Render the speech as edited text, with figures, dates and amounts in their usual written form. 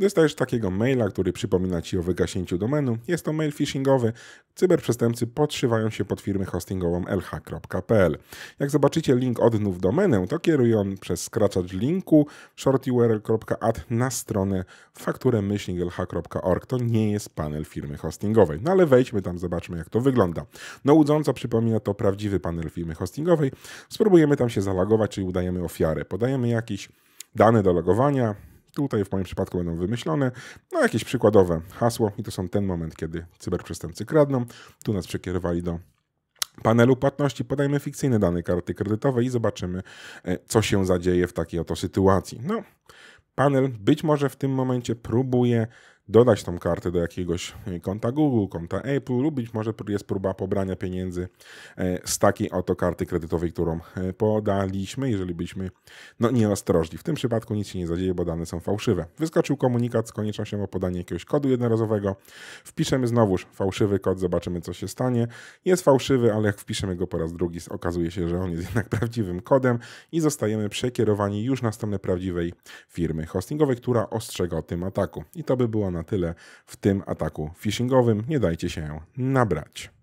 Dostajesz takiego maila, który przypomina Ci o wygaśnięciu domenu. Jest to mail phishingowy. Cyberprzestępcy podszywają się pod firmę hostingową lh.pl. Jak zobaczycie link odnów domenę, to kieruje on przez skracacz linku shorturl.at na stronę fakturemyśling.lh.org. To nie jest panel firmy hostingowej. No ale wejdźmy tam, zobaczmy jak to wygląda. No łudząco przypomina to prawdziwy panel firmy hostingowej. Spróbujemy tam się zalogować, czyli udajemy ofiarę. Podajemy jakieś dane do logowania. Tutaj w moim przypadku będą wymyślone, no jakieś przykładowe hasło i to są ten moment, kiedy cyberprzestępcy kradną. Tu nas przekierowali do panelu płatności, podajmy fikcyjne dane karty kredytowej i zobaczymy, co się zadzieje w takiej oto sytuacji. No, panel być może w tym momencie próbuje dodać tą kartę do jakiegoś konta Google, konta Apple lub być może jest próba pobrania pieniędzy z takiej oto karty kredytowej, którą podaliśmy, jeżeli byliśmy nieostrożni. W tym przypadku nic się nie zadzieje, bo dane są fałszywe. Wyskoczył komunikat z koniecznością o podanie jakiegoś kodu jednorazowego. Wpiszemy znowuż fałszywy kod, zobaczymy co się stanie. Jest fałszywy, ale jak wpiszemy go po raz drugi, okazuje się, że on jest jednak prawdziwym kodem i zostajemy przekierowani już na stronę prawdziwej firmy hostingowej, która ostrzega o tym ataku. I to by była na tyle w tym ataku phishingowym. Nie dajcie się nabrać.